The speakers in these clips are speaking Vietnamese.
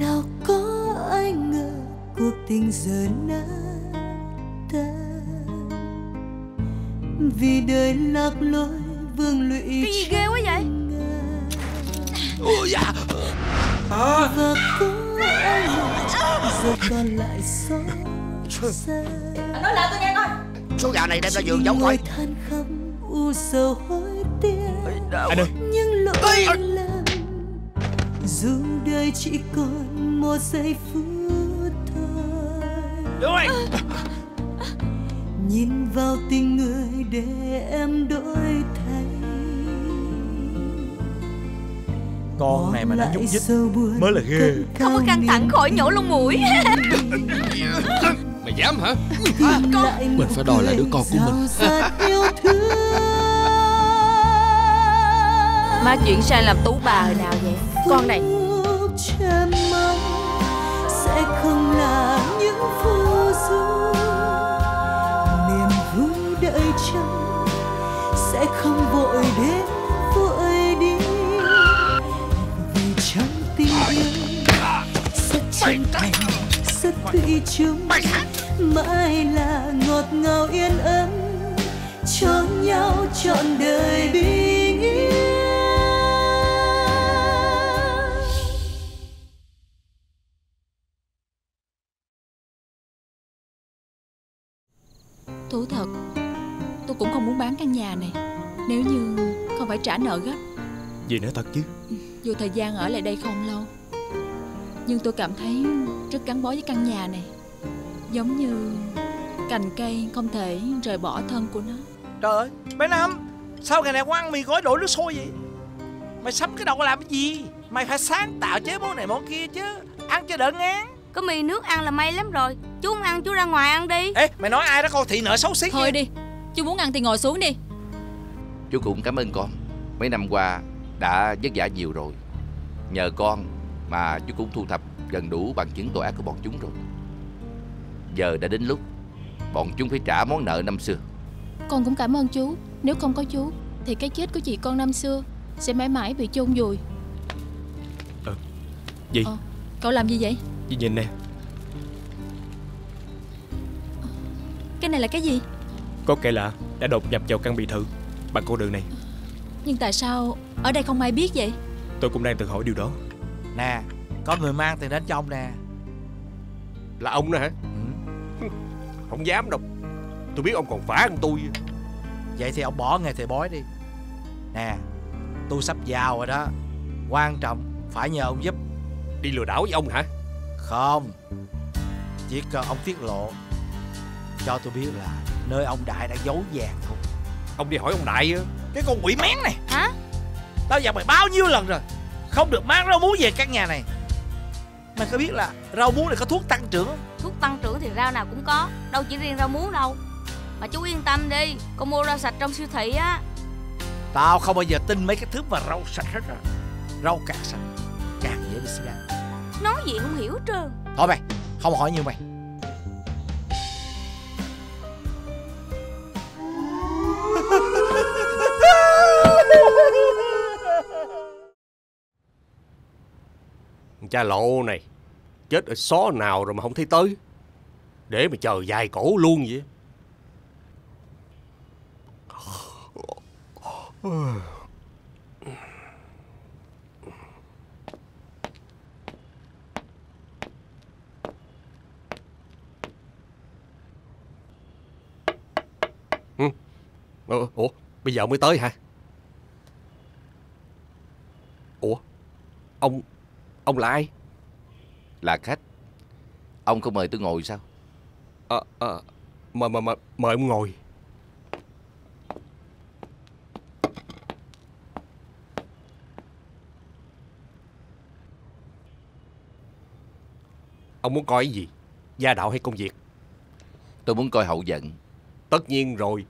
Nào có ai ngờ cuộc tình giờ nát tan, vì đời lạc lối vương lụy. Cái gì ghê quá vậy? Ôi dạ. Và có ai ngờ giờ còn lại xót xa. Nói lại tôi nghe coi. Số gạo này đem ra giường giấu coi. Than khóc u sầu hối tiếc. Anh ơi. Nhưng lỗi lầm dù đời chỉ còn một giây phút thôi. Đúng rồi. Nhìn vào tình người để em đổi thay. Con này mà nó nhúc nhích mới là ghê. Không có căng thẳng khỏi nhổ lông mũi. Mày dám hả? Con... Mình phải đòi lại đứa con của mình. Má chuyển sang làm tú bà hồi nào vậy? Con này sẽ không là những phù du, niềm vui đợi chờ sẽ không vội đến vội đi, vì trong tình yêu sẽ chân thành sẽ tùy chung, mãi là ngọt ngào yên ấm cho nhau trọn đời bình yên. Thú thật, tôi cũng không muốn bán căn nhà này nếu như không phải trả nợ gấp. Vì nói thật chứ, dù thời gian ở lại đây không lâu, nhưng tôi cảm thấy rất gắn bó với căn nhà này, giống như cành cây không thể rời bỏ thân của nó. Trời ơi, bé Năm, sao ngày này ăn mì gói đổ nước sôi vậy? Mày sắm cái đầu làm cái gì? Mày phải sáng tạo chế món này món kia chứ, ăn cho đỡ ngán. Có mì nước ăn là may lắm rồi. Chú không ăn, chú ra ngoài ăn đi. Ê, mày nói ai đó con thị nợ xấu xí. Thôi đi, chú muốn ăn thì ngồi xuống đi. Chú cũng cảm ơn con. Mấy năm qua đã vất vả nhiều rồi. Nhờ con mà chú cũng thu thập gần đủ bằng chứng tội ác của bọn chúng rồi. Giờ đã đến lúc bọn chúng phải trả món nợ năm xưa. Con cũng cảm ơn chú. Nếu không có chú thì cái chết của chị con năm xưa sẽ mãi mãi bị chôn vùi. Gì? Cậu làm gì vậy? Chị nhìn nè. Cái này là cái gì? Có kẻ lạ đã đột nhập vào căn biệt thự bằng con đường này. Nhưng tại sao ở đây không ai biết vậy? Tôi cũng đang tự hỏi điều đó. Nè, có người mang tiền đến trong nè. Là ông đó hả? Ừ. Không dám đâu. Tôi biết ông còn phá hơn tôi. Vậy thì ông bỏ nghề thầy bói đi. Nè, tôi sắp giàu rồi đó. Quan trọng phải nhờ ông giúp. Đi lừa đảo với ông hả? Không, chỉ cần ông tiết lộ cho tôi biết là nơi ông Đại đã giấu vàng thôi. Ông đi hỏi ông Đại. Cái con quỷ mén này hả? Tao dặn mày bao nhiêu lần rồi, không được mang rau muống về căn nhà này. Mày có biết là rau muống này có thuốc tăng trưởng không? Thuốc tăng trưởng thì rau nào cũng có, đâu chỉ riêng rau muống đâu. Mà chú yên tâm đi, con mua rau sạch trong siêu thị á. Tao không bao giờ tin mấy cái thứ mà rau sạch hết á. Rau càng sạch càng dễ bị sửa. Nói gì không hiểu hết trơn. Thôi mày, không hỏi nhiều mày. Cha Lộ này chết ở xó nào rồi mà không thấy tới, để mà chờ dài cổ luôn vậy. Ủa, bây giờ mới tới hả? Ủa, ông là ai? Là khách. Ông không mời tôi ngồi sao? Mời ông ngồi. Ông muốn coi cái gì? Gia đạo hay công việc? Tôi muốn coi hậu vận. Tất nhiên rồi,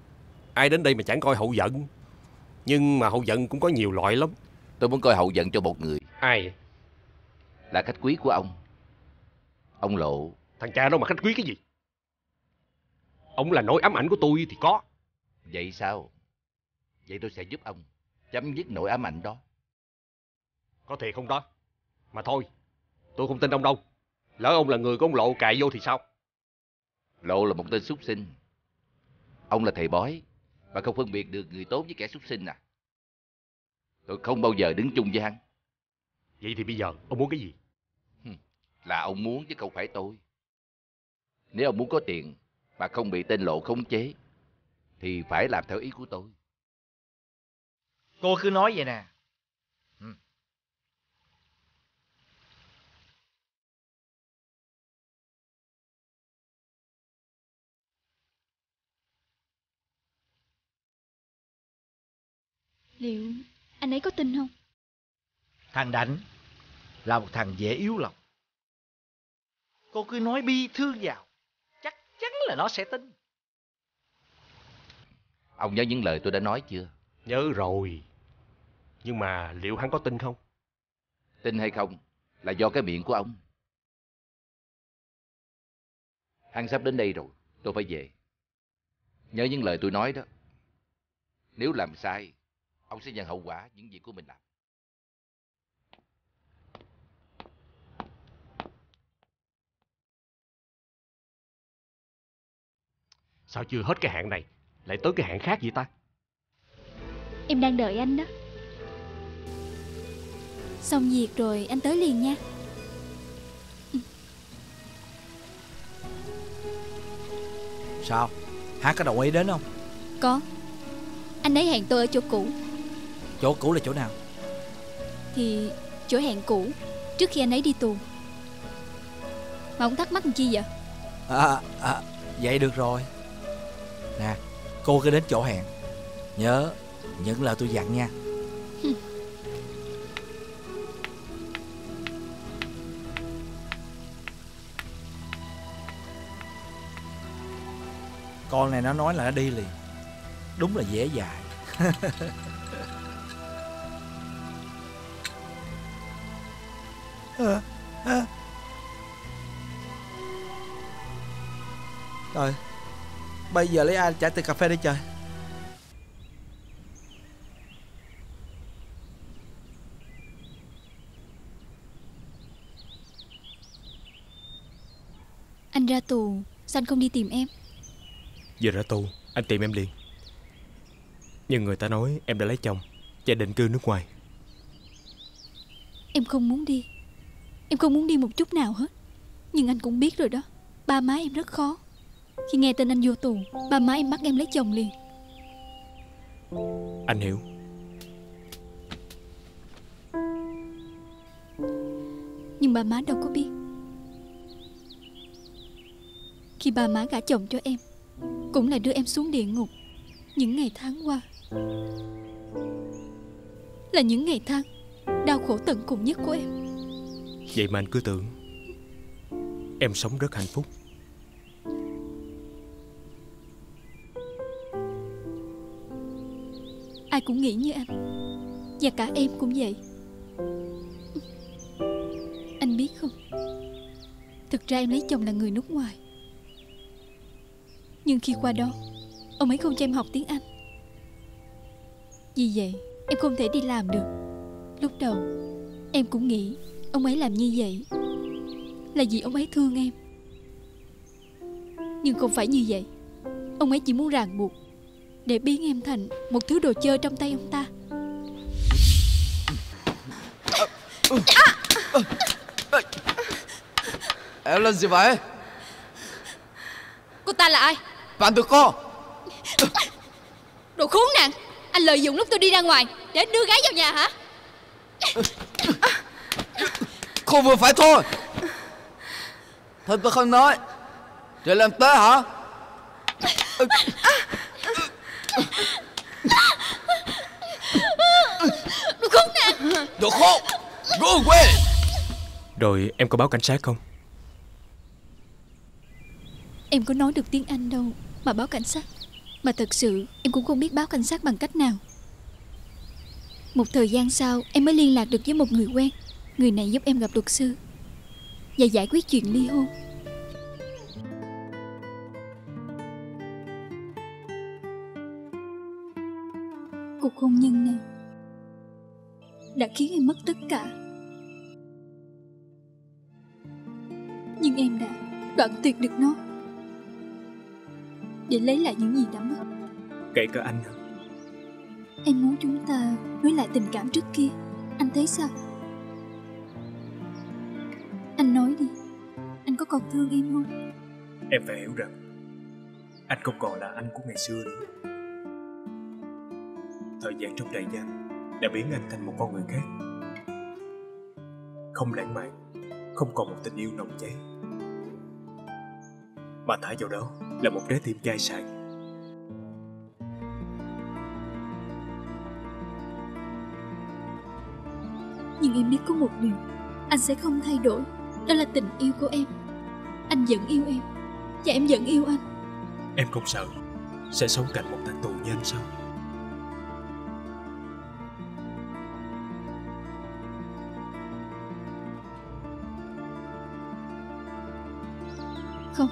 ai đến đây mà chẳng coi hậu vận. Nhưng mà hậu vận cũng có nhiều loại lắm. Tôi muốn coi hậu vận cho một người. Ai? Là khách quý của ông. Ông Lộ. Thằng cha đâu mà khách quý cái gì? Ông là nỗi ám ảnh của tôi thì có. Vậy sao? Vậy tôi sẽ giúp ông chấm dứt nỗi ám ảnh đó. Có thiệt không đó? Mà thôi, tôi không tin ông đâu. Lỡ ông là người của ông Lộ cài vô thì sao? Lộ là một tên súc sinh. Ông là thầy bói mà không phân biệt được người tốt với kẻ súc sinh à? Tôi không bao giờ đứng chung với hắn. Vậy thì bây giờ ông muốn cái gì? Là ông muốn chứ không phải tôi. Nếu ông muốn có tiền mà không bị tên Lộ khống chế thì phải làm theo ý của tôi. Cô cứ nói vậy nè. Liệu anh ấy có tin không? Thằng Đảnh là một thằng dễ yếu lòng. Cô cứ nói bi thương vào, chắc chắn là nó sẽ tin. Ông nhớ những lời tôi đã nói chưa? Nhớ rồi. Nhưng mà liệu hắn có tin không? Tin hay không là do cái miệng của ông. Hắn sắp đến đây rồi, tôi phải về. Nhớ những lời tôi nói đó. Nếu làm sai, ông sẽ nhận hậu quả những việc của mình làm. Sao chưa hết cái hạn này lại tới cái hạn khác vậy ta? Em đang đợi anh đó. Xong việc rồi anh tới liền nha. Sao? Hát có đồng ý đến không? Có. Anh ấy hẹn tôi ở chỗ cũ. Chỗ cũ là chỗ nào? Thì chỗ hẹn cũ trước khi anh ấy đi tù. Mà ông thắc mắc làm chi vậy? Vậy được rồi. Nè, cô cứ đến chỗ hẹn, nhớ những lời tôi dặn nha. Con này nó nói là nó đi liền. Đúng là dễ dãi. Rồi, bây giờ lấy ai trả tiền cà phê đi trời. Anh ra tù sao anh không đi tìm em? Vừa ra tù anh tìm em liền. Nhưng người ta nói em đã lấy chồng và định cư nước ngoài. Em không muốn đi. Em không muốn đi một chút nào hết. Nhưng anh cũng biết rồi đó, ba má em rất khó. Khi nghe tin anh vô tù, ba má em bắt em lấy chồng liền. Anh hiểu. Nhưng ba má đâu có biết. Khi ba má gả chồng cho em, cũng là đưa em xuống địa ngục. Những ngày tháng qua là những ngày tháng đau khổ tận cùng nhất của em. Vậy mà anh cứ tưởng em sống rất hạnh phúc. Ai cũng nghĩ như anh, và cả em cũng vậy. Anh biết không, thực ra em lấy chồng là người nước ngoài. Nhưng khi qua đó, ông ấy không cho em học tiếng Anh. Vì vậy em không thể đi làm được. Lúc đầu em cũng nghĩ ông ấy làm như vậy là vì ông ấy thương em. Nhưng không phải như vậy. Ông ấy chỉ muốn ràng buộc để biến em thành một thứ đồ chơi trong tay ông ta. Em làm gì vậy? Cô ta là ai? Bạn tụi cô. Đồ khốn nạn, anh lợi dụng lúc tôi đi ra ngoài để anh đưa gái vào nhà hả? Cô vừa phải thôi. Thôi tôi không nói. Rồi làm tới hả? Đồ khốn nạn. Đồ khốn. Go away. Rồi em có báo cảnh sát không? Em có nói được tiếng Anh đâu mà báo cảnh sát. Mà thật sự em cũng không biết báo cảnh sát bằng cách nào. Một thời gian sau em mới liên lạc được với một người quen. Người này giúp em gặp luật sư và giải quyết chuyện ly hôn. cuộc hôn nhân này đã khiến em mất tất cả. Nhưng em đã đoạn tuyệt được nó để lấy lại những gì đã mất. Kể cả anh. Em muốn chúng ta nối lại tình cảm trước kia. Anh thấy sao? Anh nói đi. Anh có còn thương em không? Em phải hiểu rằng anh không còn là anh của ngày xưa nữa. Thời gian trong trại giam đã biến anh thành một con người khác. Không lãng mạn, không còn một tình yêu nồng cháy, mà thả vào đó là một trái tim chai sạn. Nhưng em biết có một điều anh sẽ không thay đổi, đó là tình yêu của em. Anh vẫn yêu em và em vẫn yêu anh. Em không sợ sẽ sống cạnh một thằng tù như anh sao? Không,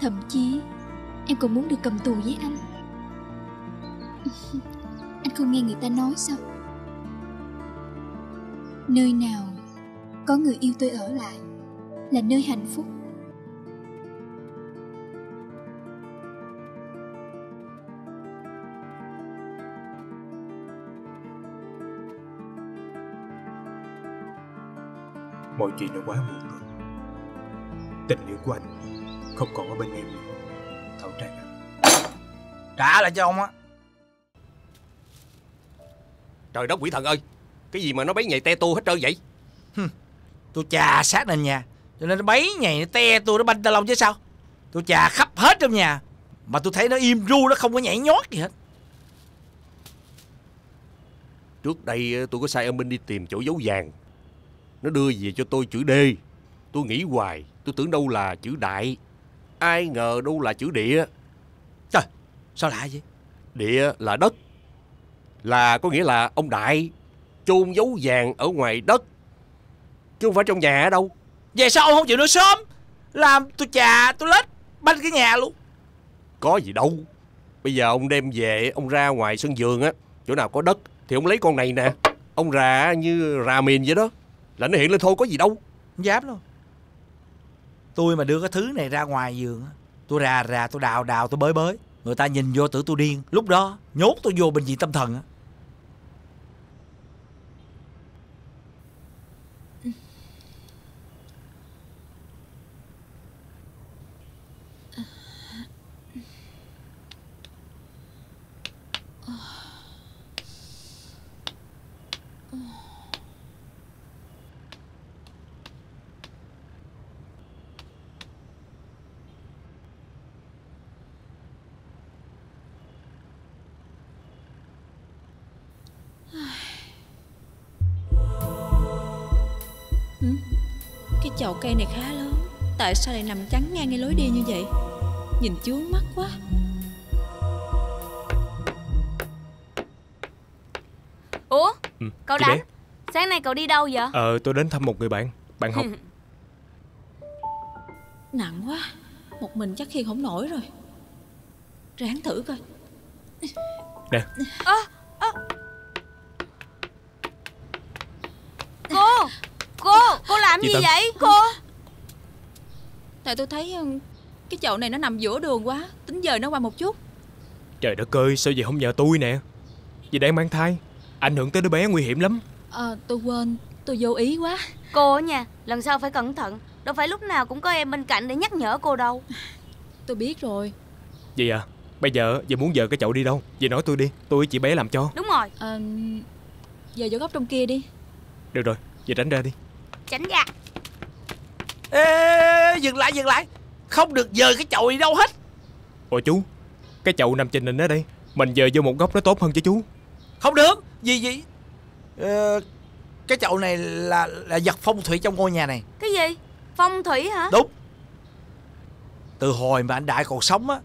thậm chí em còn muốn được cầm tù với anh. Anh không nghe người ta nói sao? Nơi nào có người yêu tôi ở lại là nơi hạnh phúc. Mọi chuyện đã quá muộn rồi. Tình yêu của anh không còn ở bên em nữa. Thảo Trang ạ. Trả lại cho ông á. Trời đất quỷ thần ơi, cái gì mà nó bấy nhầy te tua hết trơn vậy? Tôi chà sát nền nhà cho nên nó bấy nhầy te tua, nó banh ta lông chứ sao. Tôi chà khắp hết trong nhà mà tôi thấy nó im ru, nó không có nhảy nhót gì hết. Trước đây tôi có sai ông Minh đi tìm chỗ giấu vàng, nó đưa về cho tôi chữ D. Tôi nghĩ hoài, tôi tưởng đâu là chữ đại, ai ngờ đâu là chữ địa. Trời, sao lạ vậy? Địa là đất, là có nghĩa là ông Đại chôn giấu vàng ở ngoài đất, chứ không phải trong nhà đâu. Vậy sao ông không chịu nói sớm? Làm tôi chà, tôi lết banh cái nhà luôn. Có gì đâu. Bây giờ ông đem về, ông ra ngoài sân vườn á, chỗ nào có đất thì ông lấy con này nè, ông rà như rà mìn vậy đó, là nó hiện lên thôi, có gì đâu. Không dám đâu. Tôi mà đưa cái thứ này ra ngoài giường, tôi rà rà, tôi đào đào, tôi bới bới, người ta nhìn vô tưởng tôi điên. Lúc đó nhốt tôi vô bệnh viện tâm thần á. Cái chậu cây này khá lớn, tại sao lại nằm chắn ngang ngay lối đi như vậy? Nhìn chướng mắt quá. Ủa, cậu Đánh, sáng nay cậu đi đâu vậy? Tôi đến thăm một người bạn, bạn học. Nặng quá, một mình chắc khiêng không nổi rồi. Ráng thử coi. Nè. Cô làm gì vậy cô? Tại tôi thấy cái chậu này nó nằm giữa đường quá, tính dời nó qua một chút. Trời đất ơi, sao vậy không nhờ tôi nè? Vì đang mang thai, ảnh hưởng tới đứa bé nguy hiểm lắm. Tôi quên, tôi vô ý quá. Cô ở nhà, lần sau phải cẩn thận. Đâu phải lúc nào cũng có em bên cạnh để nhắc nhở cô đâu. Tôi biết rồi. Vậy à, bây giờ dì muốn dời cái chậu đi đâu? Dì nói tôi đi, tôi với chị bé làm cho. Đúng rồi. Dời vô góc trong kia đi. Được rồi, dì tránh ra đi. Tránh ra. Ê, dừng lại. Không được dời cái chậu đi đâu hết. Ôi chú, cái chậu nằm trình hình ở đây, mình dời vô một góc nó tốt hơn chứ chú. Không được. Gì? Cái chậu này là vật phong thủy trong ngôi nhà này. Cái gì? Phong thủy hả? Đúng. Từ hồi mà anh Đại còn sống á,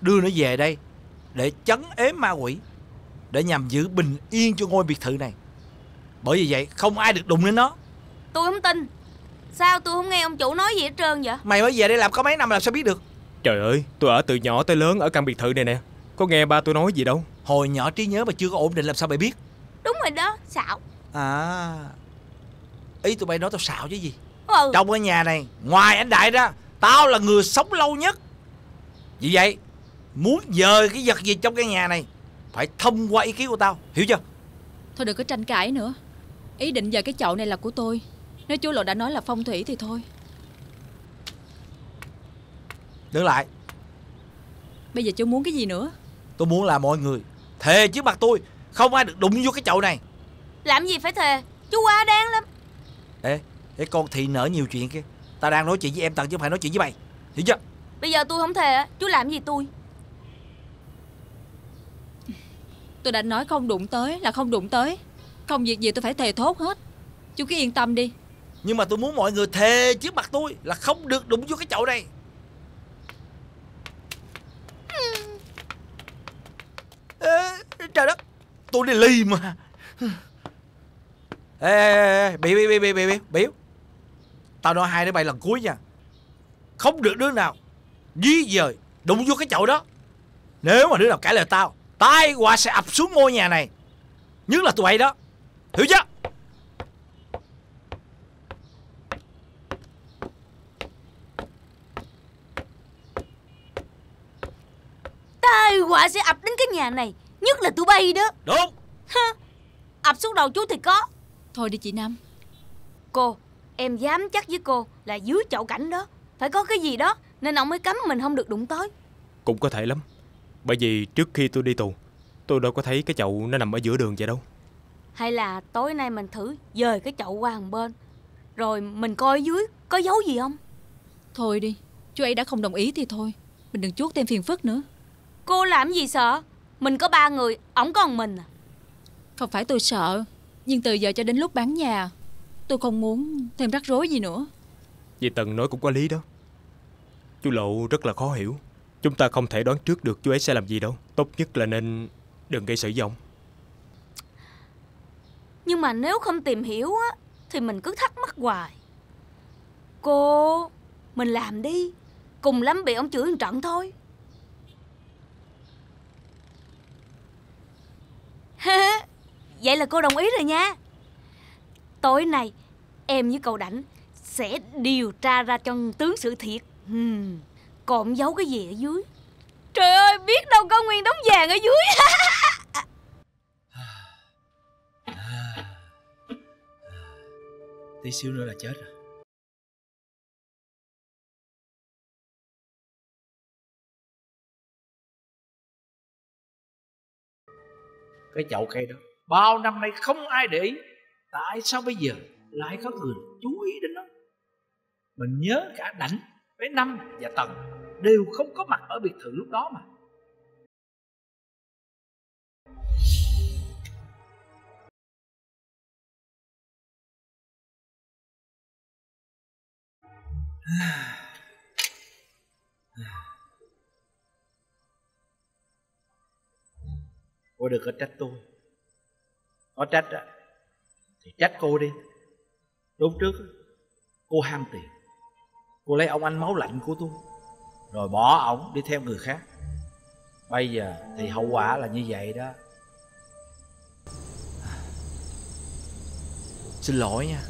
đưa nó về đây để trấn ếm ma quỷ, để nhằm giữ bình yên cho ngôi biệt thự này. Bởi vì vậy không ai được đụng đến nó. Tôi không tin. Sao tôi không nghe ông chủ nói gì hết trơn vậy? Mày mới về đây làm có mấy năm làm sao biết được? Trời ơi, tôi ở từ nhỏ tới lớn ở căn biệt thự này nè, có nghe ba tôi nói gì đâu. Hồi nhỏ trí nhớ mà chưa có ổn định làm sao mày biết? Đúng rồi đó, xạo. À, ý tụi bay nói tao xạo chứ gì. Ừ. Trong cái nhà này, ngoài anh Đại ra, tao là người sống lâu nhất. Vì vậy, muốn dời cái vật gì trong cái nhà này phải thông qua ý kiến của tao, hiểu chưa? Thôi đừng có tranh cãi nữa. Ý định dời cái chậu này là của tôi. Nếu chú Lộ đã nói là phong thủy thì thôi. Đứng lại. Bây giờ chú muốn cái gì nữa? Tôi muốn là mọi người thề trước mặt tôi không ai được đụng vô cái chậu này. Làm gì phải thề, chú quá đáng lắm. Ê, cái con thị nở nhiều chuyện kia. Tao đang nói chuyện với em Tần chứ không phải nói chuyện với mày, hiểu chưa? Bây giờ tôi không thề, chú làm gì tôi? Tôi đã nói không đụng tới là không đụng tới. Không việc gì tôi phải thề thốt hết. Chú cứ yên tâm đi. Nhưng mà tôi muốn mọi người thề trước mặt tôi là không được đụng vô cái chậu này. Trời đất, tôi đi lì mà. Ê, biểu. Tao nói hai đứa bay lần cuối nha. Không được đứa nào dí dời đụng vô cái chậu đó. Nếu mà đứa nào cãi lời tao, tai họa sẽ ập xuống ngôi nhà này. Nhất là tụi bay đó, hiểu chưa? Tai họa sẽ ập đến cái nhà này, nhất là tụi bay đó. Đúng. Ha, ập xuống đầu chú thì có. Thôi đi chị Năm. Cô, em dám chắc với cô là dưới chậu cảnh đó phải có cái gì đó, nên ông mới cấm mình không được đụng tới. Cũng có thể lắm. Bởi vì trước khi tôi đi tù, tôi đâu có thấy cái chậu nó nằm ở giữa đường vậy đâu. Hay là tối nay mình thử dời cái chậu qua hàng bên, rồi mình coi dưới có dấu gì không. Thôi đi, chú ấy đã không đồng ý thì thôi, mình đừng chuốc thêm phiền phức nữa. Cô làm gì sợ? Mình có ba người, ổng còn mình à. Không phải tôi sợ, nhưng từ giờ cho đến lúc bán nhà, tôi không muốn thêm rắc rối gì nữa. Dì Tần nói cũng có lý đó. Chú Lộ rất là khó hiểu. Chúng ta không thể đoán trước được chú ấy sẽ làm gì đâu. Tốt nhất là nên đừng gây sự với ông. Nhưng mà nếu không tìm hiểu á, thì mình cứ thắc mắc hoài. Cô, mình làm đi, cùng lắm bị ông chửi một trận thôi. Vậy là cô đồng ý rồi nha. Tối nay em với cậu Đảnh sẽ điều tra ra cho tướng sự thiệt. Còn giấu cái gì ở dưới? Trời ơi, biết đâu có nguyên đống vàng ở dưới. Tí xíu nữa là chết rồi. Cái chậu cây đó bao năm nay không ai để ý, tại sao bây giờ lại có người chú ý đến nó? Mình nhớ cả Đảnh với Năm và Tần đều không có mặt ở biệt thự lúc đó mà. Cô đừng có trách tôi. Có trách thì trách cô đi. Lúc trước cô ham tiền, cô lấy ông anh máu lạnh của tôi rồi bỏ ổng đi theo người khác. Bây giờ thì hậu quả là như vậy đó. Xin lỗi nha.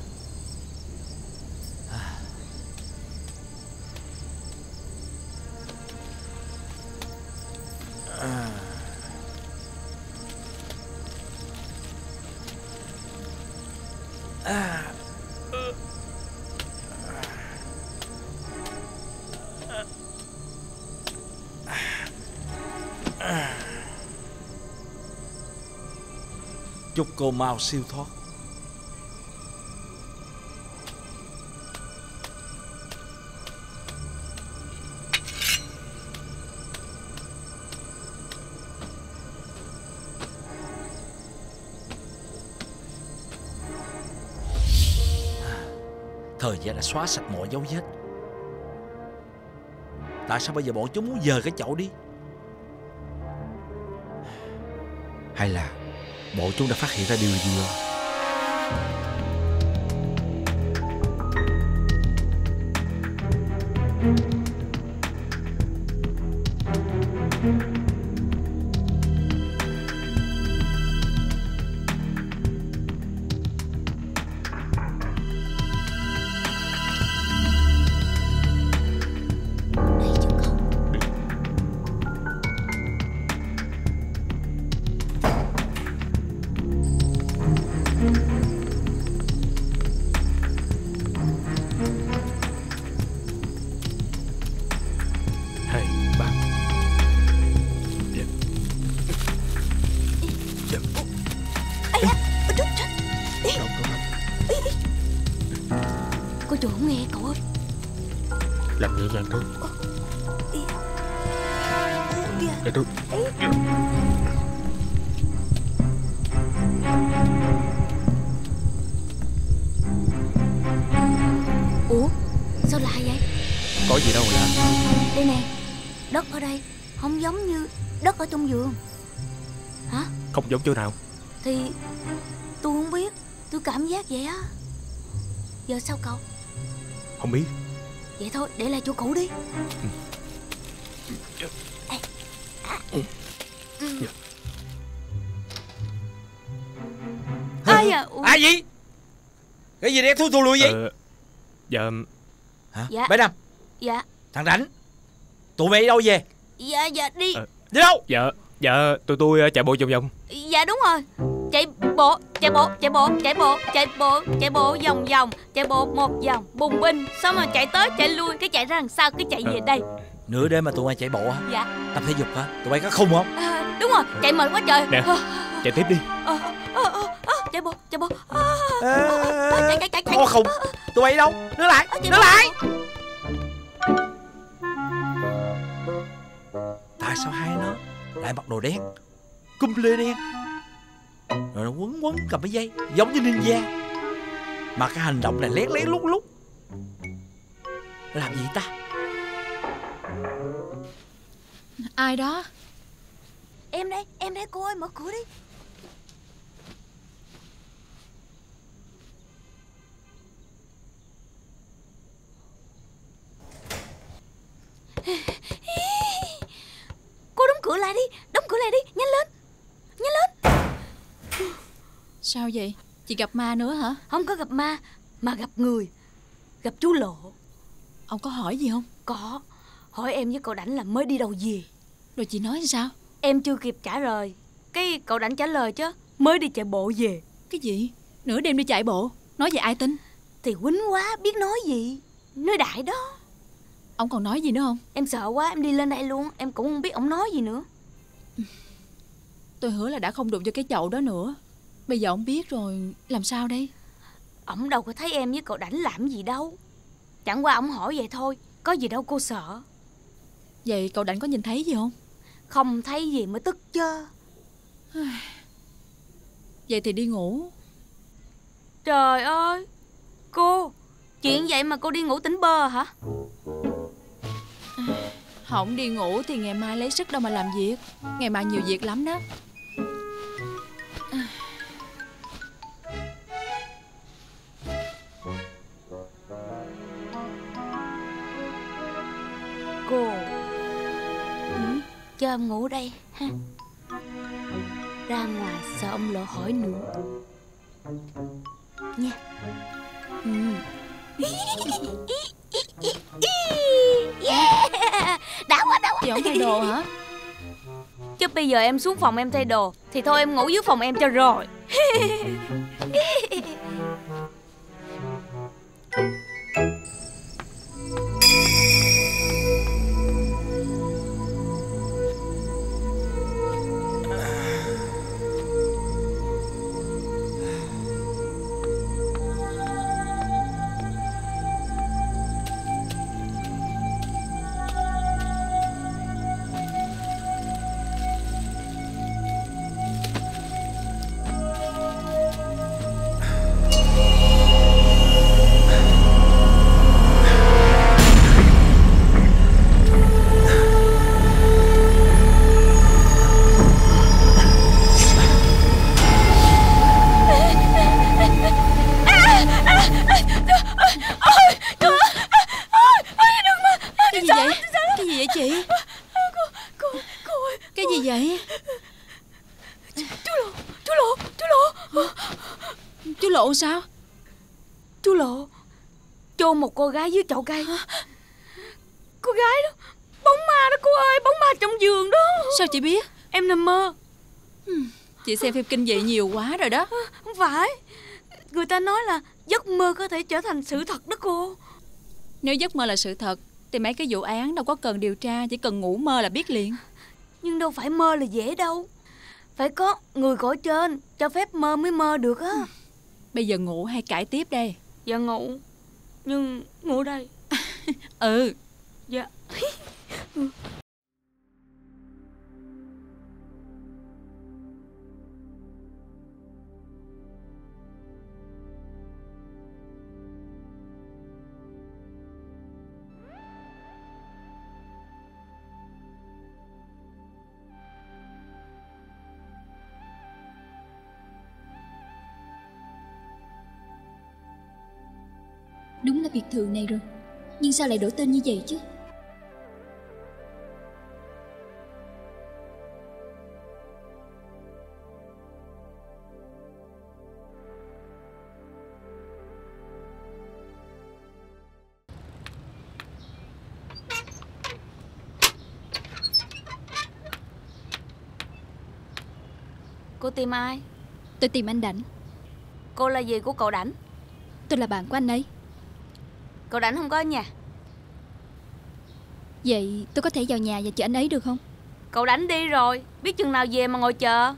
Chúc cô mau siêu thoát. Thời gian đã xóa sạch mọi dấu vết. Tại sao bây giờ bọn chúng muốn dời cái chậu đi? Hay là bọn chúng đã phát hiện ra điều gì không? Cô chủ không nghe cậu ơi. Làm nhẹ nhàng thôi. Để tôi. Ủa sao lạ vậy? Có gì đâu lạ. Đây nè, đất ở đây không giống như đất ở trong vườn. Hả? Không giống chỗ nào? Thì tôi không biết, tôi cảm giác vậy á. Giờ sao cậu? Không biết. Vậy thôi, để lại chỗ cũ đi. Ai à? Ai gì? Cái gì đen thui thui lùi vậy? Giờ hả? Dạ. Bé Năm. Dạ. Thằng Rảnh, tụi mày đâu về? Dạ dạ đi. Đi đâu? Dạ dạ tụi tôi chạy bộ vòng vòng. Dạ đúng rồi. Chạy bộ vòng vòng, chạy bộ một vòng bùng binh, xong rồi chạy tới chạy lui, cái chạy ra đằng sau, cái chạy về đây. Nửa đêm mà tụi bay chạy bộ hả? Dạ. Tập thể dục hả? Tụi bay có khùng không? Đúng rồi, chạy mệt quá trời nè. Chạy tiếp đi. Chạy bộ chạy. Ô khùng, tụi bay đâu? Đứng lại. Tại sao hai nó lại mặc đồ đen, cùm lê đen, rồi nó quấn cầm cái dây giống như ninja? Mà cái hành động này lén lén lút lút làm gì ta? Ai đó? Em đây cô ơi, mở cửa đi. Cô đóng cửa lại đi, nhanh lên. Sao vậy? Chị gặp ma nữa hả? Không có gặp ma, mà gặp người. Gặp chú Lộ. Ông có hỏi gì không? Có. Hỏi em với cậu Đảnh là mới đi đâu về. Rồi chị nói sao? Em chưa kịp trả lời, cái cậu Đảnh trả lời chứ, mới đi chạy bộ về. Cái gì? Nửa đêm đi chạy bộ? Nói vậy ai tin? Thì quýnh quá, biết nói gì. Nói đại đó. Ông còn nói gì nữa không? Em sợ quá, em đi lên đây luôn. Em cũng không biết ông nói gì nữa. Tôi hứa là đã không đụng vô cái chậu đó nữa. Bây giờ ông biết rồi, làm sao đây? Ông đâu có thấy em với cậu Đảnh làm gì đâu. Chẳng qua ông hỏi vậy thôi, có gì đâu cô sợ. Vậy cậu Đảnh có nhìn thấy gì không? Không thấy gì mới tức chứ. Vậy thì đi ngủ. Trời ơi, cô, chuyện vậy mà cô đi ngủ tỉnh bơ hả? Không đi ngủ thì ngày mai lấy sức đâu mà làm việc. Ngày mai nhiều việc lắm đó. Cô cho em ngủ đây ha. Ra ngoài sợ ông Lộ hỏi nữa nha. Đã quá. Chị không thay đồ hả? Chứ bây giờ em xuống phòng em thay đồ thì thôi em ngủ dưới phòng em cho rồi. Sao? Chú Lộ chôn một cô gái dưới chậu cây. Cô gái đó, bóng ma đó cô ơi, bóng ma trong giường đó. Sao chị biết? Em nằm mơ. Chị xem phim kinh dị nhiều quá rồi đó. Không phải, người ta nói là giấc mơ có thể trở thành sự thật đó cô. Nếu giấc mơ là sự thật thì mấy cái vụ án đâu có cần điều tra, chỉ cần ngủ mơ là biết liền. Nhưng đâu phải mơ là dễ đâu, Phải có người cõi trên cho phép mơ mới mơ được á. Bây giờ ngủ hay cãi tiếp đây? Dạ ngủ. Nhưng ngủ đây. Ừ. Dạ. Đúng là biệt thự này rồi. Nhưng sao lại đổi tên như vậy chứ? Cô tìm ai? Tôi tìm anh Đảnh. Cô là gì của cậu Đảnh? Tôi là bạn của anh ấy. Cậu Đảnh không có ở nhà. Vậy tôi có thể vào nhà và chờ anh ấy được không? Cậu Đảnh đi rồi, biết chừng nào về mà ngồi chờ.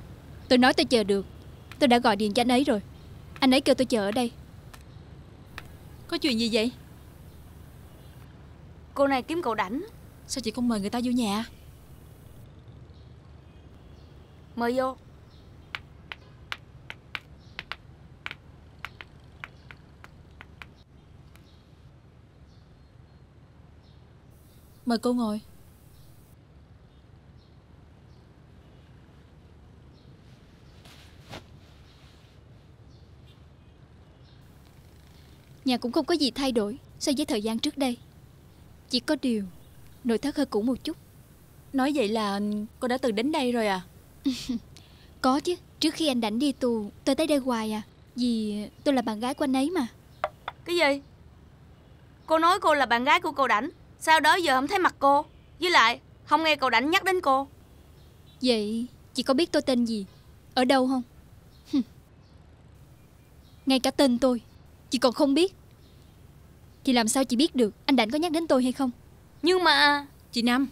Tôi nói tôi chờ được. Tôi đã gọi điện cho anh ấy rồi. Anh ấy kêu tôi chờ ở đây. Có chuyện gì vậy? Cô này kiếm cậu Đảnh. Sao chị không mời người ta vô nhà? Mời vô. Mời cô ngồi. Nhà cũng không có gì thay đổi so với thời gian trước đây. Chỉ có điều nội thất hơi cũ một chút. Nói vậy là cô đã từng đến đây rồi à? Có chứ. Trước khi anh Đảnh đi tù tôi tới đây hoài à. Vì tôi là bạn gái của anh ấy mà. Cái gì? Cô nói cô là bạn gái của cậu Đảnh, sao đó giờ không thấy mặt cô, với lại không nghe cậu Đảnh nhắc đến cô. Vậy chị có biết tôi tên gì, ở đâu không? Ngay cả tên tôi chị còn không biết thì làm sao chị biết được anh Đảnh có nhắc đến tôi hay không? Nhưng mà chị Năm,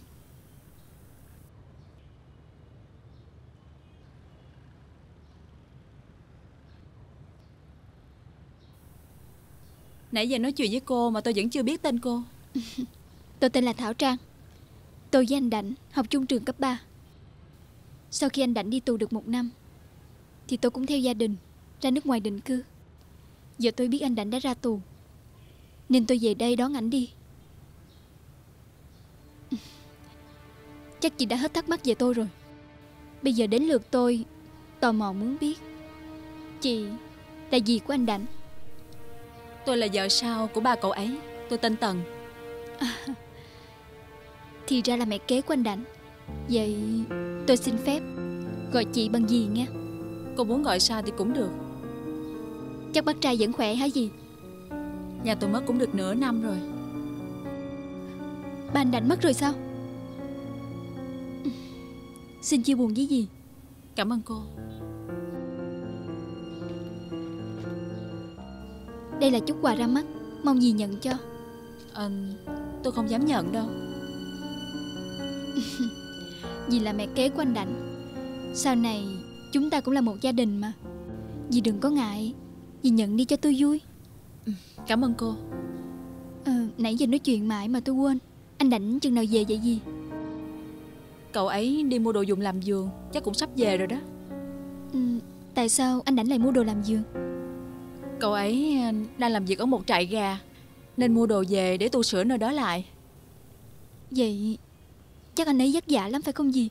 nãy giờ nói chuyện với cô mà tôi vẫn chưa biết tên cô. Tôi tên là Thảo Trang. Tôi với anh Đảnh học chung trường cấp 3. Sau khi anh Đảnh đi tù được một năm thì tôi cũng theo gia đình ra nước ngoài định cư. Giờ tôi biết anh Đảnh đã ra tù nên tôi về đây đón ảnh đi. Chắc chị đã hết thắc mắc về tôi rồi. Bây giờ đến lượt tôi tò mò muốn biết chị là gì của anh Đảnh. Tôi là vợ sau của ba cậu ấy. Tôi tên Tần. Thì ra là mẹ kế của anh Đảnh. Vậy tôi xin phép gọi chị bằng gì nghe? Cô muốn gọi sao thì cũng được. Chắc bác trai vẫn khỏe hả gì? Nhà tôi mất cũng được nửa năm rồi. Ba anh Đảnh mất rồi sao? Xin chia buồn với dì. Cảm ơn cô. Đây là chút quà ra mắt, mong dì nhận cho. Tôi không dám nhận đâu. Dì là mẹ kế của anh Đảnh. Sau này chúng ta cũng là một gia đình mà. Dì đừng có ngại. Dì nhận đi cho tôi vui. Cảm ơn cô. Nãy giờ nói chuyện mãi mà tôi quên. Anh Đảnh chừng nào về vậy dì? Cậu ấy đi mua đồ dùng làm giường. Chắc cũng sắp về rồi đó. Tại sao anh Đảnh lại mua đồ làm giường? Cậu ấy đang làm việc ở một trại gà nên mua đồ về để tu sửa nơi đó lại. Vậy chắc anh ấy vất vả lắm phải không dì?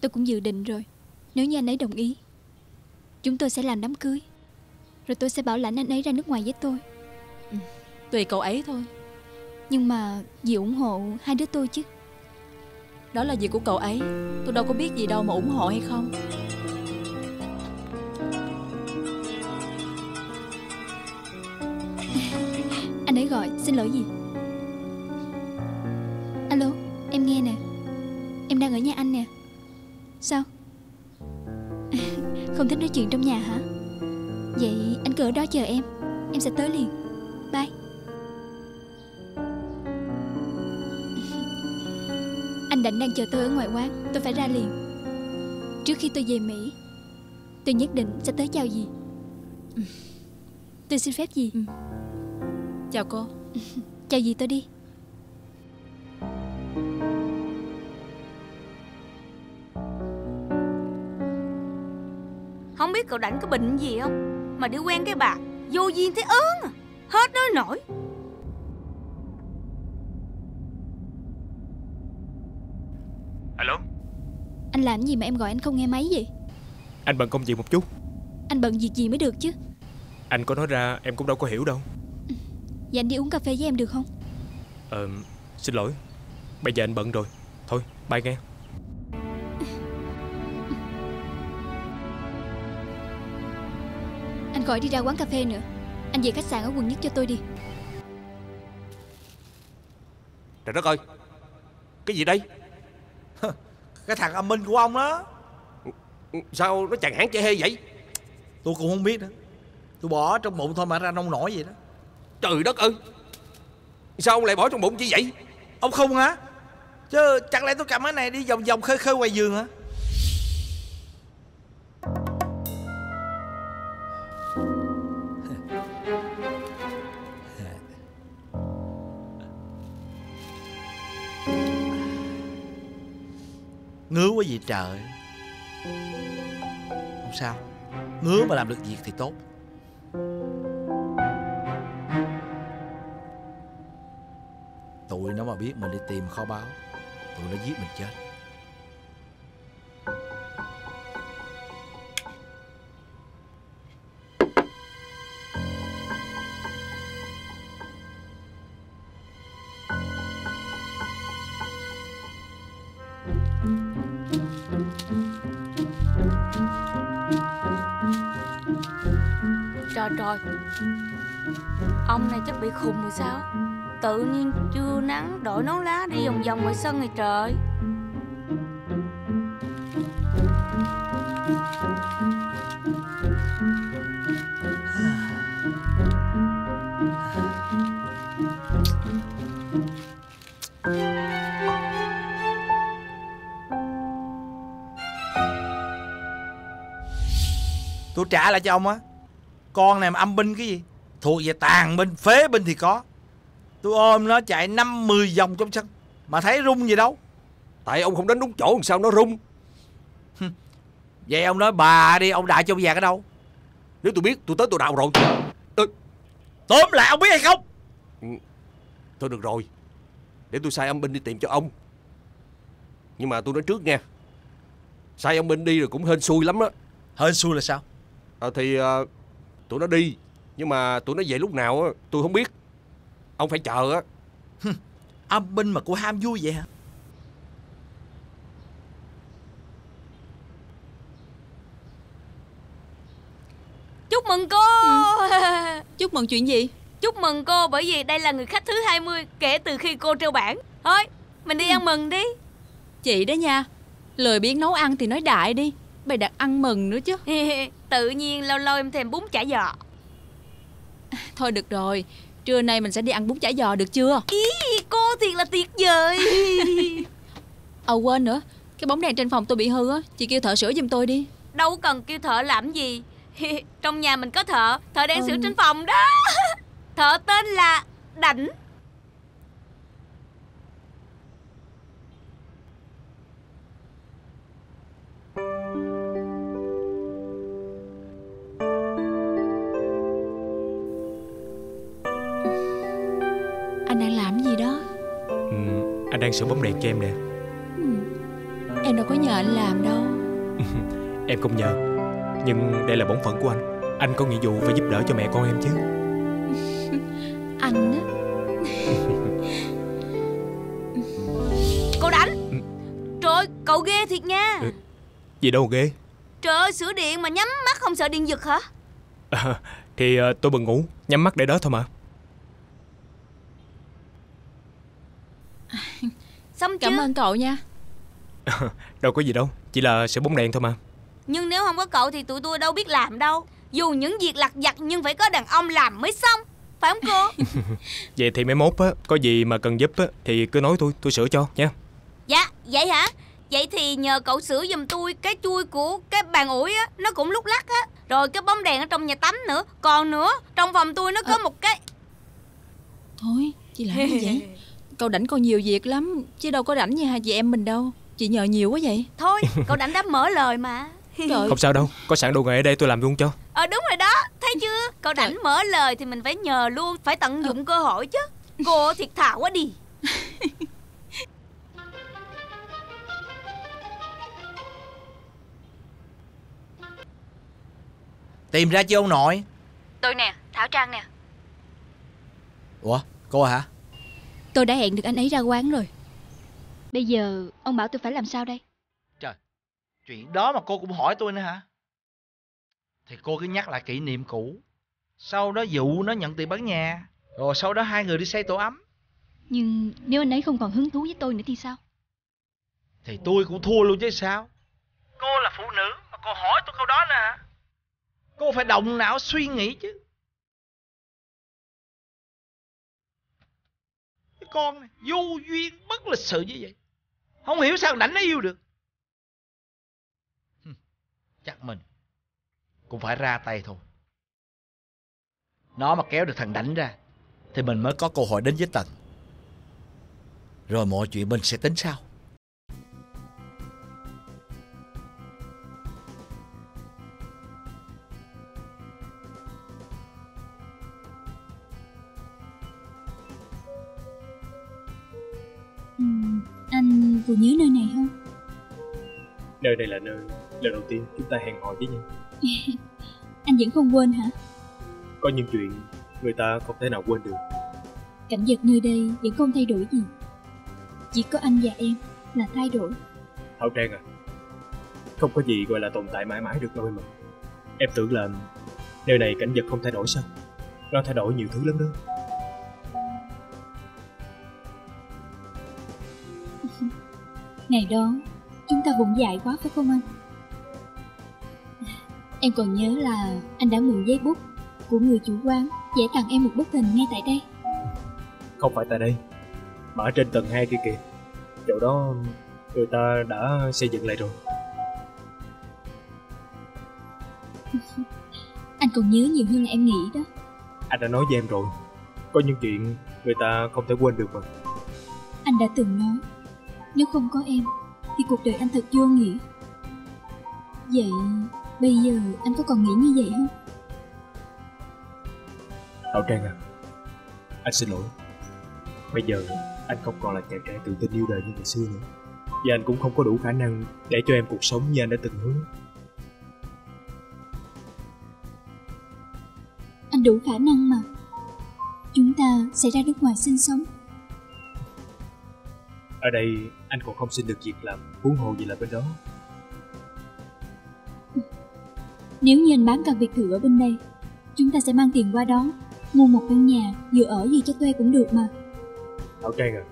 Tôi cũng dự định rồi. Nếu như anh ấy đồng ý chúng tôi sẽ làm đám cưới. Rồi tôi sẽ bảo lãnh anh ấy ra nước ngoài với tôi. Tùy cậu ấy thôi. Nhưng mà dì ủng hộ hai đứa tôi chứ? Đó là việc của cậu ấy. Tôi đâu có biết gì đâu mà ủng hộ hay không. Anh ấy gọi, xin lỗi gì. Alo, em nghe nè. Em đang ở nhà anh nè. Sao? Không thích nói chuyện trong nhà hả? Vậy anh cứ ở đó chờ em. Em sẽ tới liền. Bye. Anh Đảnh đang chờ tôi ở ngoài quán. Tôi phải ra liền. Trước khi tôi về Mỹ, tôi nhất định sẽ tới chào dì. Tôi xin phép dì. Chào cô. Chào dì tôi đi. Không biết cậu Đảnh có bệnh gì không mà đi quen cái bà vô duyên thấy ớn à, hết nói nổi. Alo, anh làm gì mà em gọi anh không nghe máy vậy? Anh bận công việc một chút. Anh bận việc gì mới được chứ? Anh có nói ra em cũng đâu có hiểu đâu. Vậy anh đi uống cà phê với em được không? Xin lỗi, bây giờ anh bận rồi. Thôi bye nghe. Anh khỏi đi ra quán cà phê nữa. Anh về khách sạn ở quận nhất cho tôi đi. Trời đất ơi, cái gì đây? Cái thằng âm minh của ông đó. Sao nó chẳng hãng chê hê vậy? Tôi cũng không biết nữa. Tôi bỏ trong bụng thôi mà ra nông nổi vậy đó. Trời đất ơi, sao ông lại bỏ trong bụng chi vậy? Ông không hả? Chứ chẳng lẽ tôi cầm cái này đi vòng vòng khơi khơi ngoài giường hả? Ngứa quá vậy trời. Không sao, ngứa mà làm được việc thì tốt. Tụi nó mà biết mình đi tìm kho báu, tụi nó giết mình chết. Trời trời, ông này chắc bị khùng rồi sao? Tự nhiên trưa nắng đội nón lá đi vòng vòng ngoài sân này trời. Tôi trả lại cho ông á. Con này mà âm binh cái gì, thuộc về tàn binh, phế binh thì có. Tôi ôm nó chạy 50 vòng trong sân mà thấy rung gì đâu. Tại ông không đến đúng chỗ làm sao nó rung. Vậy ông nói bà đi, ông đại cho ông già ở đâu? Nếu tôi biết tôi tới tôi đạo rồi. Tóm lại ông biết hay không? Thôi được rồi, để tôi sai âm binh đi tìm cho ông. Nhưng mà tôi nói trước nha, sai âm binh đi rồi cũng hên xui lắm đó. Hên xui là sao? Tụi nó đi, nhưng mà tụi nó về lúc nào á tôi không biết. Ông phải chờ á. Âm binh mà cô ham vui vậy hả? Chúc mừng cô. Chúc mừng chuyện gì? Chúc mừng cô bởi vì đây là người khách thứ 20 kể từ khi cô treo bảng. Thôi mình đi ăn mừng đi. Chị đó nha, lười biếng nấu ăn thì nói đại đi, bày đặt ăn mừng nữa chứ. Tự nhiên lâu lâu em thèm bún chả giò. Thôi được rồi, trưa nay mình sẽ đi ăn bún chả giò được chưa? Ý, cô thiệt là tuyệt vời. Quên nữa, cái bóng đèn trên phòng tôi bị hư á, chị kêu thợ sửa giùm tôi đi. Đâu cần kêu thợ làm gì. Trong nhà mình có thợ, thợ đang sửa trên phòng đó. Thợ tên là Đảnh. Anh đang làm gì đó? Anh đang sửa bóng đèn cho em nè. Em đâu có nhờ anh làm đâu. Em không nhờ, nhưng đây là bổn phận của anh. Anh có nghĩa vụ phải giúp đỡ cho mẹ con em chứ. Anh á. Cậu Đảnh. Trời ơi, cậu ghê thiệt nha. Gì đâu ghê. Trời ơi, sửa điện mà nhắm mắt không sợ điện giật hả? Thì tôi buồn ngủ, nhắm mắt để đó thôi mà. Xong chưa? Cảm ơn cậu nha. Đâu có gì đâu, chỉ là sửa bóng đèn thôi mà. Nhưng nếu không có cậu thì tụi tôi đâu biết làm đâu. Dù những việc lặt vặt nhưng phải có đàn ông làm mới xong, phải không cô? Vậy thì mai mốt á, có gì mà cần giúp á thì cứ nói tôi sửa cho nha. Dạ, vậy hả? Vậy thì nhờ cậu sửa giùm tôi cái chui của cái bàn ủi á, nó cũng lúc lắc á. Rồi cái bóng đèn ở trong nhà tắm nữa. Còn nữa, trong phòng tôi nó có một cái... Thôi, chị làm cái vậy? Cậu rảnh còn nhiều việc lắm, chứ đâu có rảnh như hai chị em mình đâu. Chị nhờ nhiều quá vậy. Thôi, cậu rảnh đã mở lời mà. Trời. Không sao đâu, có sẵn đồ nghề ở đây tôi làm luôn cho. Đúng rồi đó, thấy chưa? Cậu rảnh mở lời thì mình phải nhờ luôn, phải tận dụng cơ hội chứ. Cô thiệt thà quá đi. Tìm ra chưa ông nội? Tôi nè, Thảo Trang nè. Ủa, cô hả? Tôi đã hẹn được anh ấy ra quán rồi. Bây giờ ông bảo tôi phải làm sao đây? Trời, chuyện đó mà cô cũng hỏi tôi nữa hả? Thì cô cứ nhắc lại kỷ niệm cũ. Sau đó dụ nó nhận tiền bán nhà. Rồi sau đó hai người đi xây tổ ấm. Nhưng nếu anh ấy không còn hứng thú với tôi nữa thì sao? Thì tôi cũng thua luôn chứ sao. Cô là phụ nữ mà cô hỏi tôi câu đó nữa hả? Cô phải động não suy nghĩ chứ. Cái con này vô duyên bất lịch sự như vậy. Không hiểu sao đánh nó yêu được. Chắc mình cũng phải ra tay thôi. Nó mà kéo được thằng Đảnh ra thì mình mới có cơ hội đến với Tần. Rồi mọi chuyện mình sẽ tính sau. Anh còn nhớ nơi này không? Nơi này là nơi lần đầu tiên chúng ta hẹn hò với nhau. Anh vẫn không quên hả? Có những chuyện người ta không thể nào quên được. Cảnh vật nơi đây vẫn không thay đổi gì. Chỉ có anh và em là thay đổi. Thảo Trang à, không có gì gọi là tồn tại mãi mãi được đâu mà. Em tưởng là nơi này cảnh vật không thay đổi sao? Nó thay đổi nhiều thứ lắm đó. Ngày đó chúng ta vùng dại quá phải không anh? Em còn nhớ là anh đã mượn giấy bút của người chủ quán vẽ tặng em một bức hình ngay tại đây. Không phải tại đây mà ở trên tầng 2 kia kìa. Chỗ đó người ta đã xây dựng lại rồi. Anh còn nhớ nhiều hơn là em nghĩ đó. Anh đã nói với em rồi, có những chuyện người ta không thể quên được mà. Anh đã từng nói nếu không có em thì cuộc đời anh thật vô nghĩa. Vậy bây giờ anh có còn nghĩ như vậy không? Thảo Trang à, anh xin lỗi. Bây giờ anh không còn là chàng trai tự tin yêu đời như ngày xưa nữa. Và anh cũng không có đủ khả năng để cho em cuộc sống như anh đã từng hứa. Anh đủ khả năng mà. Chúng ta sẽ ra nước ngoài sinh sống. Ở đây anh còn không xin được việc làm, huống hồ gì là bên đó. Nếu như anh bán căn biệt thự ở bên đây, chúng ta sẽ mang tiền qua đó mua một căn nhà vừa ở vừa cho thuê cũng được mà. Thảo Trang à,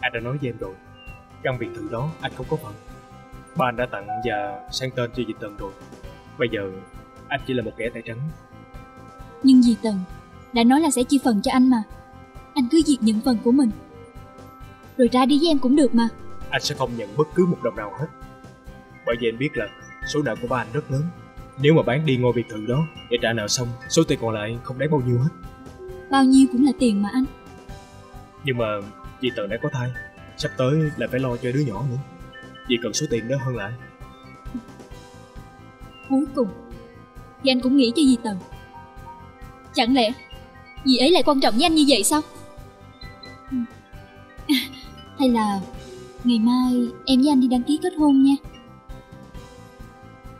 anh đã nói với em rồi, căn biệt thự đó anh không có phần. Ba anh đã tặng và sang tên cho dì Tần rồi. Bây giờ anh chỉ là một kẻ tay trắng. Nhưng dì Tần đã nói là sẽ chia phần cho anh mà. Anh cứ việc nhận phần của mình rồi ra đi với em cũng được mà. Anh sẽ không nhận bất cứ một đồng nào hết. Bởi vì anh biết là số nợ của ba anh rất lớn. Nếu mà bán đi ngôi biệt thự đó để trả nợ xong, số tiền còn lại không đáng bao nhiêu hết. Bao nhiêu cũng là tiền mà anh. Nhưng mà dì Tần đã có thai, sắp tới lại phải lo cho đứa nhỏ nữa. Dì cần số tiền đó hơn lại. Cuối cùng thì anh cũng nghĩ cho dì Tần. Chẳng lẽ dì ấy lại quan trọng với anh như vậy sao? Hay là ngày mai em với anh đi đăng ký kết hôn nha.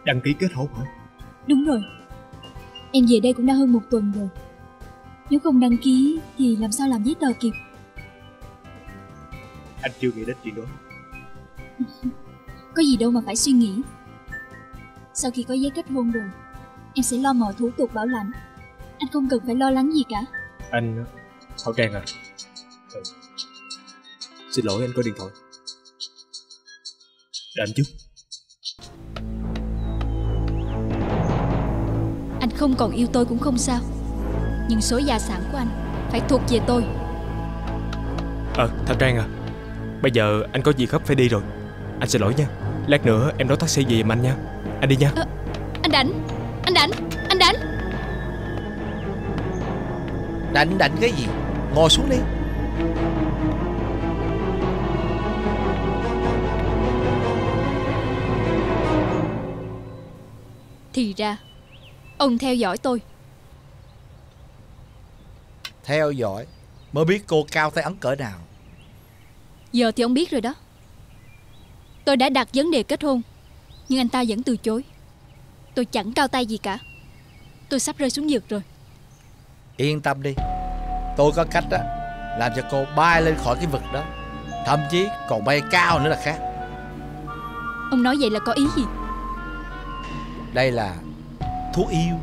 Đăng ký kết hôn hả? Đúng rồi. Em về đây cũng đã hơn một tuần rồi. Nếu không đăng ký thì làm sao làm giấy tờ kịp. Anh chưa nghĩ đến chuyện đó. Có gì đâu mà phải suy nghĩ. Sau khi có giấy kết hôn rồi, em sẽ lo mọi thủ tục bảo lãnh. Anh không cần phải lo lắng gì cả. Anh... Thảo Trang à, xin lỗi anh có điện thoại. Để anh chút. Anh không còn yêu tôi cũng không sao, nhưng số gia sản của anh phải thuộc về tôi. Thảo Trang à, bây giờ anh có việc gấp phải đi rồi. Anh xin lỗi nha. Lát nữa em đón taxi về giùm anh nha. Anh đi nha. Anh Đảnh. Anh Đảnh. Anh Đảnh. Đảnh Đảnh cái gì? Ngồi xuống đi. Thì ra ông theo dõi tôi. Theo dõi mới biết cô cao tay ấn cỡ nào. Giờ thì ông biết rồi đó. Tôi đã đặt vấn đề kết hôn, nhưng anh ta vẫn từ chối. Tôi chẳng cao tay gì cả. Tôi sắp rơi xuống vực rồi. Yên tâm đi, tôi có cách đó, làm cho cô bay lên khỏi cái vực đó, thậm chí còn bay cao nữa là khác. Ông nói vậy là có ý gì? Đây là thuốc yêu.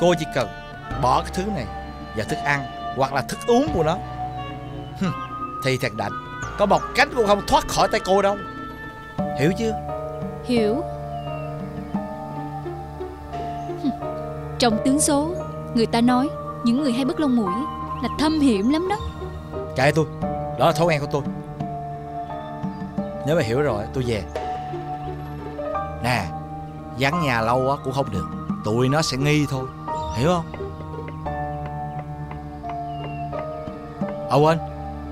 Cô chỉ cần bỏ cái thứ này vào thức ăn hoặc là thức uống của nó. Thì thật Đảnh, có bọc cánh cũng không thoát khỏi tay cô đâu. Hiểu chưa? Hiểu. Trong tướng số, người ta nói những người hay bứt lông mũi là thâm hiểm lắm đó. Kệ tôi, đó là thói quen của tôi. Nếu mà hiểu rồi, tôi về. Nè, vắng nhà lâu quá cũng không được, tụi nó sẽ nghi thôi, hiểu không? À quên,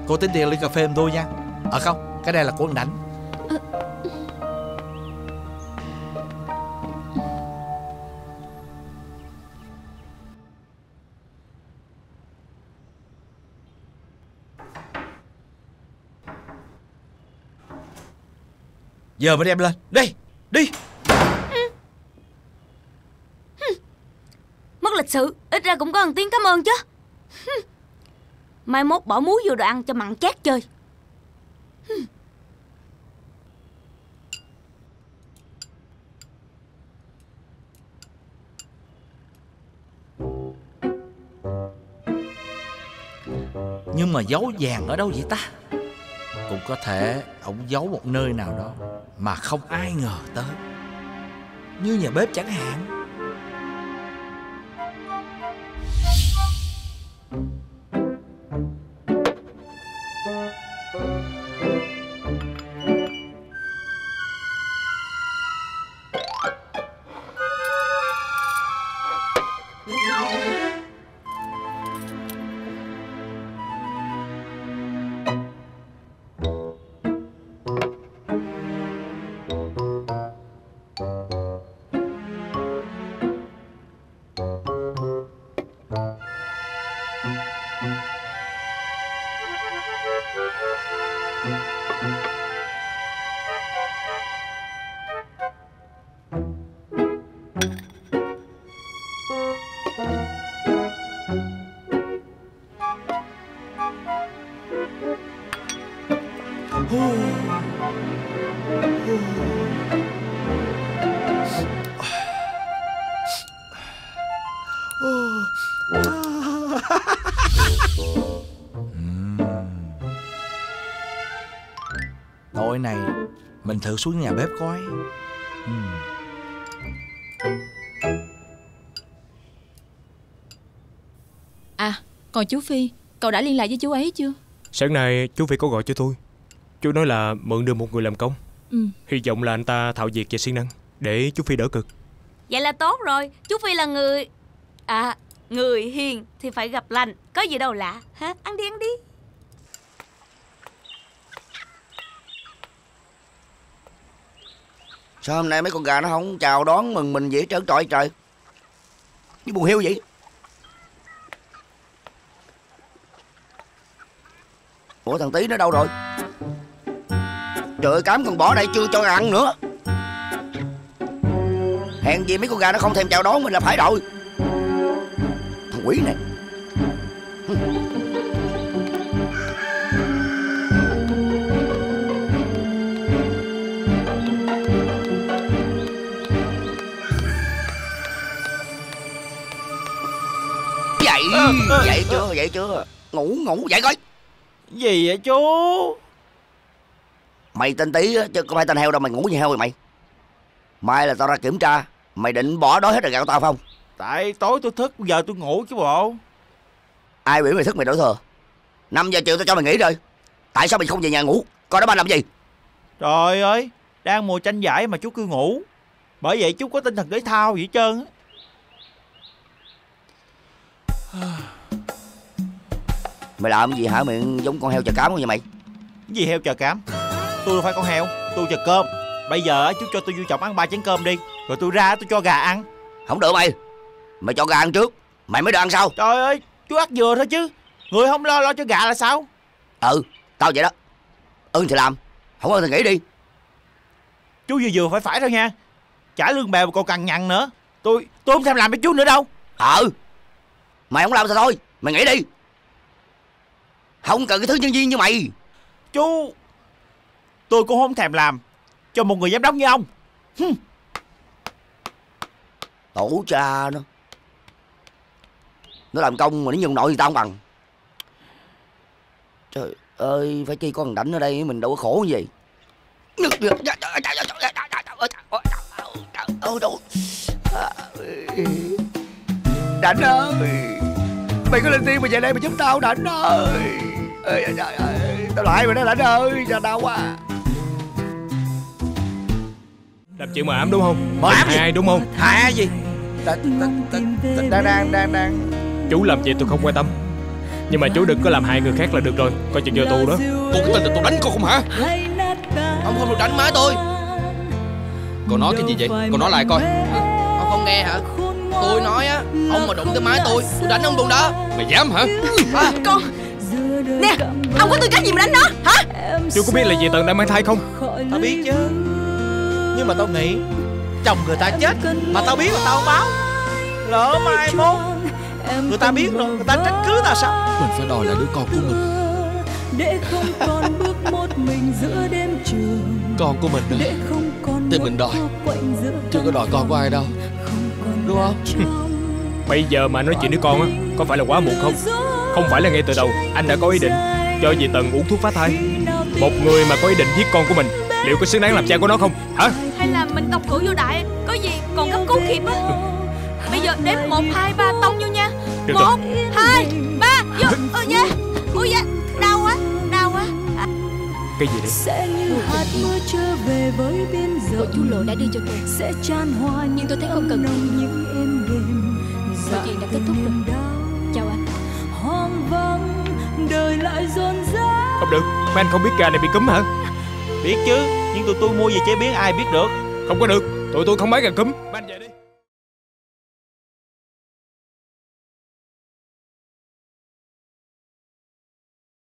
cô tính tiền ly cà phê giùm tôi nha. Không, cái đây là của anh Đảnh. Giờ mới đem lên. Đi, đi. Mất lịch sự, ít ra cũng có một tiếng cảm ơn chứ. Mai mốt bỏ muối vô đồ ăn cho mặn chát chơi. Nhưng mà giấu vàng ở đâu vậy ta? Cũng có thể ổng giấu một nơi nào đó mà không ai ngờ tới, như nhà bếp chẳng hạn. Tối nay mình thử xuống nhà bếp coi. À, còn chú Phi, cậu đã liên lạc với chú ấy chưa? Sáng nay chú Phi có gọi cho tôi. Chú nói là mượn được một người làm công. Hy vọng là anh ta thạo việc và siêng năng, để chú Phi đỡ cực. Vậy là tốt rồi. Chú Phi là người... người hiền thì phải gặp lành. Có gì đâu lạ hả? Ăn đi, ăn đi. Sao hôm nay mấy con gà nó không chào đón mừng mình dễ trớn trọi trời? Như buồn hiu vậy. Ủa thằng Tí nó đâu rồi? Trời ơi, cám còn bỏ đây chưa cho ăn nữa. Hèn gì mấy con gà nó không thèm chào đón mình là phải rồi. Thằng quỷ này. Dậy chưa? Dậy chưa? Ngủ, ngủ, dậy coi. Gì vậy chú? Mày tên Tí chứ không phải tên heo đâu. Mày ngủ như heo rồi mày. Mai là tao ra kiểm tra. Mày định bỏ đói hết rồi gạo tao phải không? Tại tối tôi thức, giờ tôi ngủ chứ bộ. Ai biểu mày thức mày đổi thừa. 5 giờ chiều tao cho mày nghỉ rồi. Tại sao mày không về nhà ngủ? Coi đó ba làm gì? Trời ơi, đang mùa tranh giải mà chú cứ ngủ. Bởi vậy chú có tinh thần thể thao vậy trơn á. Mày làm gì hả? Miệng giống con heo chợ cám không vậy mày? Cái gì heo chợ cám? Tôi đâu phải con heo, tôi chợ cơm. Bây giờ chú cho tôi vô trọng ăn 3 chén cơm đi, rồi tôi ra tôi cho gà ăn. Không được mày. Mày cho gà ăn trước, mày mới được ăn sau. Trời ơi, chú ắt vừa thôi chứ. Người không lo, lo cho gà là sao? Ừ, tao vậy đó. Ừ thì làm, không ơn thì nghỉ đi. Chú vừa phải thôi nha. Trả lương bèo còn cằn nhằn nữa. Tôi không thèm làm với chú nữa đâu. Ừ, mày không làm sao thôi, mày nghỉ đi. Không cần cái thứ nhân viên như mày. Chú, tôi cũng không thèm làm cho một người giám đốc như ông. Tổ cha nó làm công mà nó nhân nội người ta không bằng. Trời ơi, phải chi con đảnh ở đây mình đâu có khổ như vậy. Đảnh ơi, mày có lên tiên mà về đây mà giúp tao Đảnh ơi. Tao lại mày đó Đảnh ơi, giờ đau quá. Làm chuyện mà ảm đúng không? Hai đúng không? Hai gì? Đang. Chú làm gì tôi không quan tâm, nhưng mà chú đừng có làm hại người khác là được rồi. Coi chừng vô tù đó. Cô có tin là tôi đánh cô không hả? Ông không được đánh má tôi. Cô nói cái gì vậy? Cô nói lại coi. Ông không nghe hả? Tôi nói á, ông mà đụng tới má tôi đánh ông luôn đó. Mày dám hả? Con nè, ông có tư cách gì mà đánh nó hả? Chú có biết là dì Tần đang mang thai không? Tao biết chứ, nhưng mà tao nghĩ chồng người ta chết mà tao biết mà tao không báo, lỡ mai mốt người ta biết rồi người ta trách cứ tao sao? Mình phải đòi lại đứa con của mình. Để không còn bước một mình giữa đêm trường. Con của mình đó, thì mình đòi, chưa có đòi con của ai đâu, đúng không? Bây giờ mà nói chuyện đứa con á, có phải là quá muộn không? Không phải là ngay từ đầu anh đã có ý định cho dì Tần uống thuốc phá thai. Một người mà có ý định giết con của mình, liệu có xứng đáng làm cha của nó không hả? Hay là mình tông cửa vô đại, có gì còn gấp cứu kịp á. Bây giờ đếm 1, 2, 3 tông vô nha. 1, 2, 3 vô. Ôi da, ôi da, đau quá, đau quá. Cái gì đấy? Sẽ như hạt mưa trở về với biên giới. Bộ chú Lộ đã đưa cho tôi. Sẽ tràn hoa, nhưng tôi thấy không cần những em đêm. Mọi chuyện đã kết thúc rồi. Chào anh. Hoang vắng đời lại rộn rã. Không được, mà anh không biết gà này bị cúm hả? Biết chứ, nhưng tụi tôi mua về chế biến ai biết được. Không có được, tụi tôi không bán gà cúm.